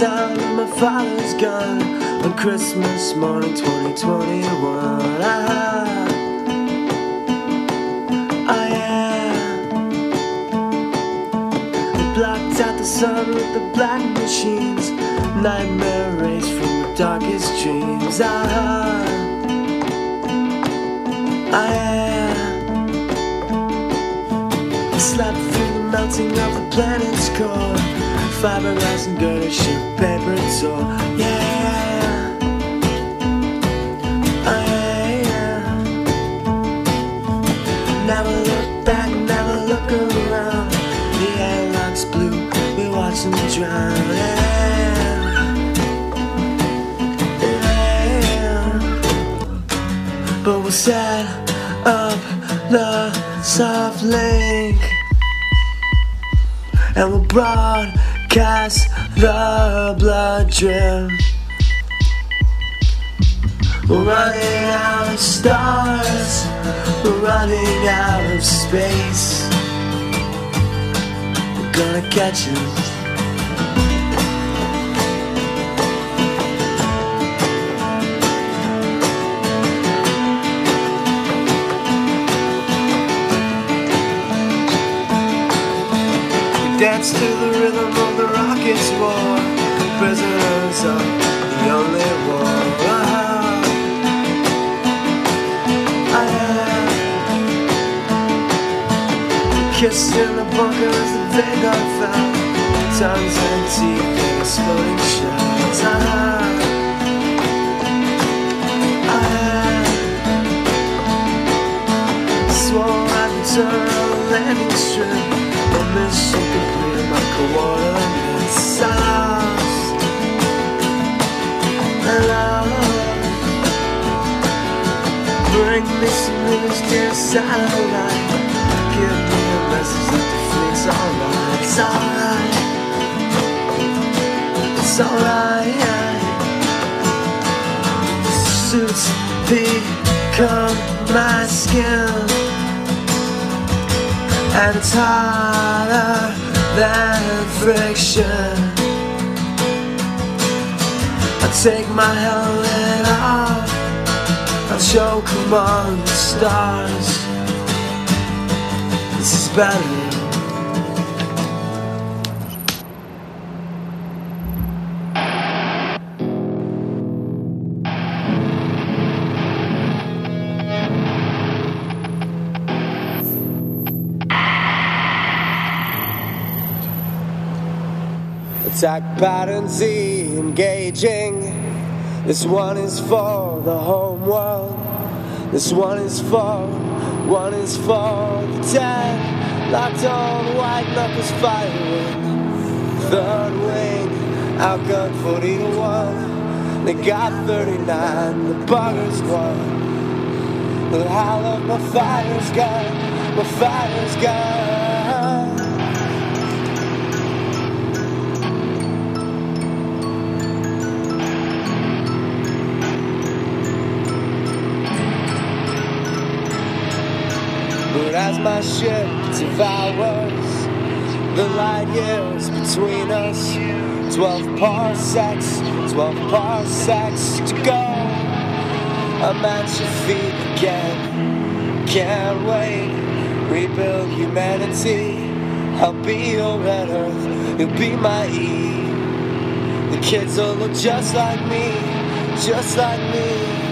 sound of my father's gun on Christmas morning 2021. I blocked out the sun with the black machines, nightmare race from the darkest dreams. I slept through the melting of the planet's core, fiberglass and girder ship, paper and soil. Never look back, never look around. The airlock's blue, we watch them drown. But we'll set up the soft link, and we'll broadcast the blood drip. We're running out of stars, we're running out of space. We're gonna catch 'em. Dance to the rhythm of the rocket's roar, prisoners of the only war. Kissed in the bunker as the Vanguard fell, tongues and teeth and exploding shells. Swung like the turn on the landing strip, a mission completed like a water missile. Bring me some news, dear satellite. Give me a message that the fleet's alright. It's alright. It's alright. Suits become my skin, and it's harder than friction. I take my helmet off, I choke among the stars. This is better. Attack pattern Z engaging. This one is for the home world. This one is for the dead. Locked on, white knuckles firing. Third wing, outgunned 40-1. They got 39, the buggers won. The howl of my fighter's gun, my fighter's gun. But as my ship devours the light years between us, 12 parsecs to go. I'm at your feet again, can't wait. Rebuild humanity, I'll be your red earth, you'll be my Eve. The kids will look just like me, just like me.